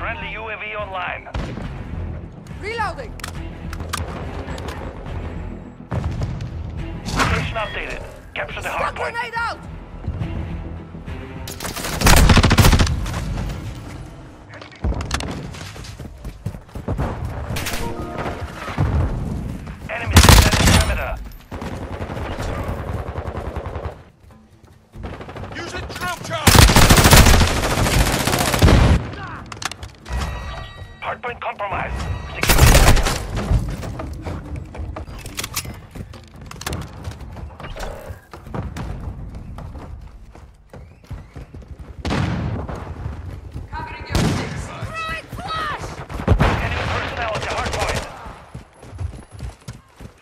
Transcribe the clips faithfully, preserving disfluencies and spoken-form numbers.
Friendly U A V online. Reloading! Location updated. Capture the hardpoint. Smoke grenade out! Hardpoint compromised. Secure the area. Covering your six. Throwing flash! Enemy personnel at the hardpoint.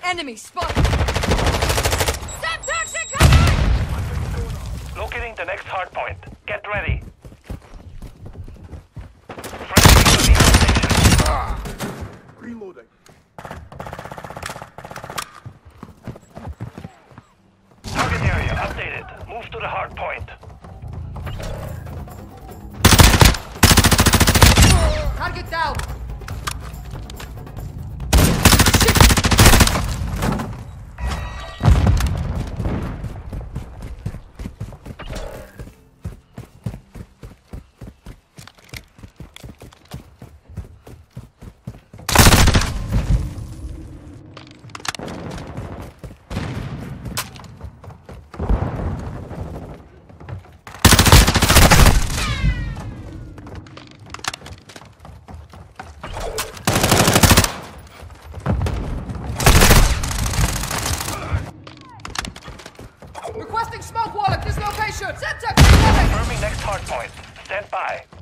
Enemy spotted. Stop toxic cover! Locating the next hardpoint. Get ready. Reloading. Target area updated. Move to the hard point. Target down. Requesting smoke wall at this location! Set up! Confirming next hard point. Stand by.